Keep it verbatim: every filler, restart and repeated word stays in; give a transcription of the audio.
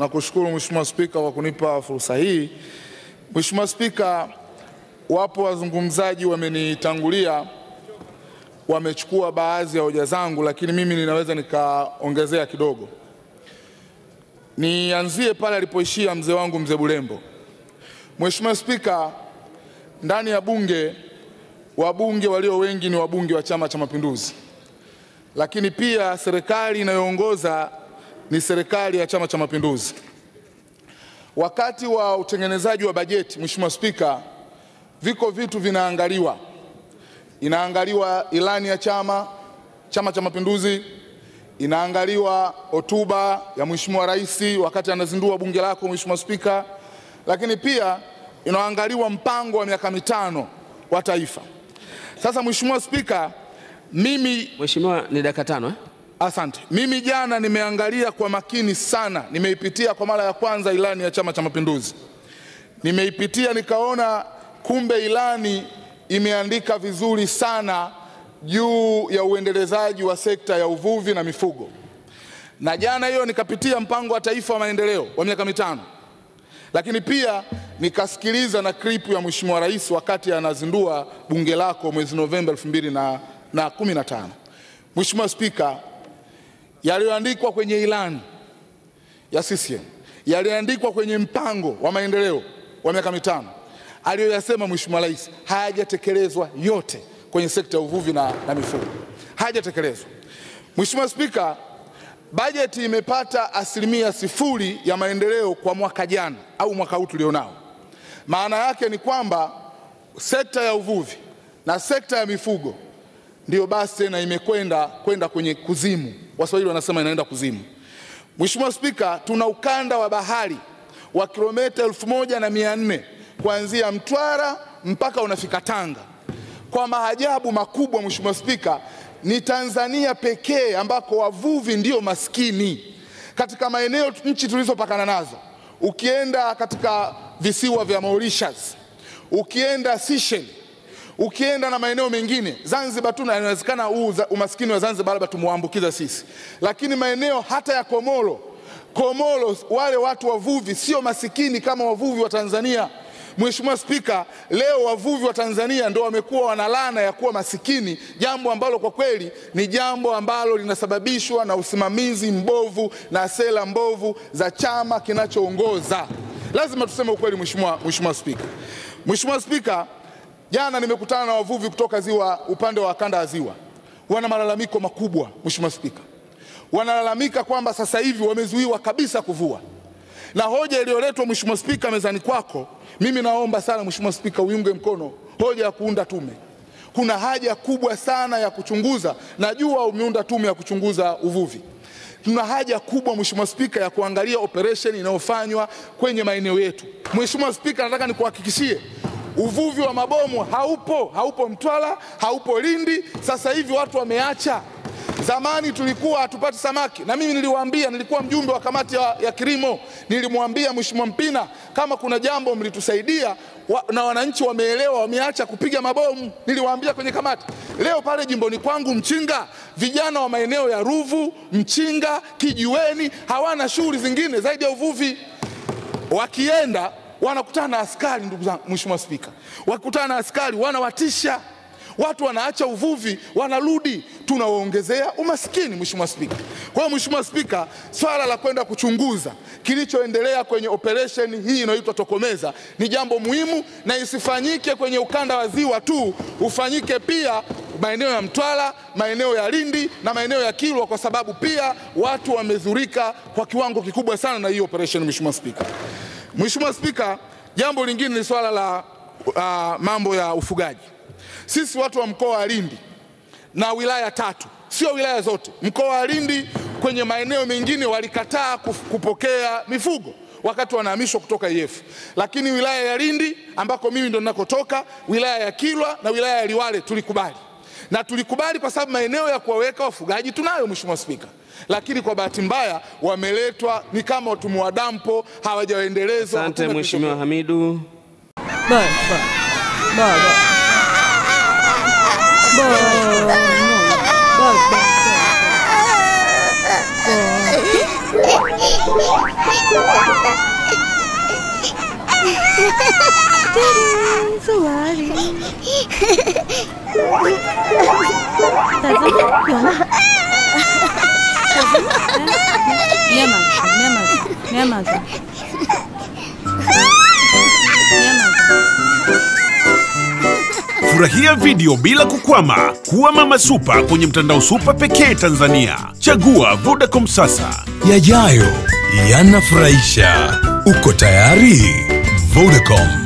na kushukuru Mheshimiwa Spika kwa kunipa fursa hii. Mheshimiwa Spika, wapo wazungumzaji wamenitangulia wamechukua baadhi ya hoja zangu, lakini mimi ninaweza nikaongezea kidogo. Nianzie pale alipoishia mzee wangu Mzee Bulembo. Mheshimiwa Spika, ndani ya bunge wabunge walio wengi ni wabunge wa Chama cha Mapinduzi, lakini pia serikali inayoongoza ni serikali ya Chama cha Mapinduzi. Wakati wa utengenezaji wa bajeti, Mheshimiwa Spika, viko vitu vinaangaliwa. Inaangaliwa ilani ya chama, Chama cha Mapinduzi, inaangaliwa hotuba ya Mheshimiwa Rais wakati anazindua bunge lako Mheshimiwa Spika, lakini pia inaangaliwa mpango wa miaka mitano wa taifa. Sasa Mheshimiwa Spika, mimi Mheshimiwa ni dakika tano eh? Asante. Mimi jana nimeangalia kwa makini sana, nimeipitia kwa mara ya kwanza ilani ya Chama cha Mapinduzi. Nimeipitia nikaona kumbe ilani imeandika vizuri sana juu ya uendelezaji wa sekta ya uvuvi na mifugo. Na jana hiyo nikapitia mpango wa taifa wa maendeleo wa miaka mitano. Lakini pia nikasikiliza na klipu ya Mheshimiwa Rais wakati anazindua bunge lako mwezi Novemba elfu mbili na kumi na tano. Mheshimiwa Spika, yaliyoandikwa kwenye ilani ya C C M, yaliyoandikwa kwenye mpango wa maendeleo wa miaka mitano, aliyoyasema Mheshimiwa Rais hayajatekelezwa yote kwenye sekta ya uvuvi na, na mifugo. Hayajatekelezwa. Mheshimiwa Spika, bajeti imepata asilimia sifuri ya maendeleo kwa mwaka jana au mwaka huu tulionao. Maana yake ni kwamba sekta ya uvuvi na sekta ya mifugo ndio basi tena imekwenda kwenda kwenye kuzimu. Waswahili wanasema inaenda kuzimu. Mheshimiwa Spika, tuna ukanda wa bahari wa kilomita elfu moja na mia nne kuanzia Mtwara mpaka unafika Tanga. Kwa maajabu makubwa Mheshimiwa Spika, ni Tanzania pekee ambako wavuvi ndio maskini. Katika maeneo nchi tulizopakana nazo, ukienda katika visiwa vya Mauritius, ukienda Seychelles, ukienda na maeneo mengine, Zanzibar tu, na inawezekana umaskini wa Zanzibar labda tumuambukiza sisi. Lakini maeneo hata ya Komoro, Komoro wale watu wavuvi sio masikini kama wavuvi wa Tanzania. Mheshimiwa Spika, leo wavuvi wa Tanzania ndio wamekuwa wanalana ya kuwa masikini, jambo ambalo kwa kweli ni jambo ambalo linasababishwa na usimamizi mbovu na sera mbovu za chama kinachoongoza. Lazima tuseme ukweli Mheshimiwa Mheshimiwa Spika. Mheshimiwa Spika, jana nimekutana na wavuvi kutoka ziwa, upande wa kanda ya ziwa. Wana malalamiko makubwa Mheshimiwa Spika. Wanalalamika kwamba sasa hivi wamezuiwa kabisa kuvua. Na hoja iliyoletwa Mheshimiwa Spika mezani kwako, mimi naomba sana Mheshimiwa Spika uiunge mkono hoja ya kuunda tume. Kuna haja kubwa sana ya kuchunguza, najua umeunda tume ya kuchunguza uvuvi. Tuna haja kubwa Mheshimiwa Spika ya kuangalia operation inayofanywa kwenye maeneo yetu. Mheshimiwa Spika, nataka nikuhakikishie uvuvi wa mabomu haupo, haupo Mtwara, haupo Lindi, sasa hivi watu wameacha. Zamani tulikuwa hatupati samaki, na mimi niliwaambia, nilikuwa mjumbe wa kamati ya, ya kilimo, nilimwambia Mheshimiwa Mpina kama kuna jambo mlitusaidia wa, na wananchi wameelewa, wameacha kupiga mabomu, niliwaambia kwenye kamati. Leo pale jimboni kwangu Mchinga, vijana wa maeneo ya Ruvu, Mchinga, Kijiweni hawana shughuli zingine zaidi ya uvuvi. Wakienda wanakutana na askari, ndugu zangu Mheshimiwa Spika. Wakutana na askari wanawatisha. Watu wanaacha uvuvi, wanarudi, tunawaongezea umaskini Mheshimiwa Spika. Kwa hiyo Mheshimiwa Spika, swala la kwenda kuchunguza kilichoendelea kwenye operation hii inayoitwa Tokomeza ni jambo muhimu, na isifanyike kwenye ukanda wa ziwa tu, ufanyike pia maeneo ya Mtwara, maeneo ya Lindi na maeneo ya Kilwa, kwa sababu pia watu wamedhurika kwa kiwango kikubwa sana na hii operation Mheshimiwa Spika. Mheshimiwa Spika, jambo lingine ni swala la uh, mambo ya ufugaji. Sisi watu wa mkoa wa Lindi na wilaya tatu, sio wilaya zote, mkoa wa Lindi kwenye maeneo mengine walikataa kupokea mifugo wakati wanahamishwa kutoka I E F. Lakini wilaya ya Lindi ambako mimi ndo ninakotoka, wilaya ya Kilwa na wilaya ya Liwale tulikubali. Na tulikubali kwa sababu maeneo ya kuwaweka wafugaji tunayo Mheshimiwa Spika. Lakini kwa bahati mbaya wameletwa ni kama watumwa wa dampo, hawajaendelezwa. Asante Mheshimiwa Hamidu. Bye, bye. Bye, bye. Bye, bye, bye, bye, bye, bye. Furahia video bila kukwama. Kuwa masupa kwenye mtandao Supa pekee Tanzania. Chagua Vodacom sasa. Yajayo yanafurahisha. Uko tayari? Vodacom.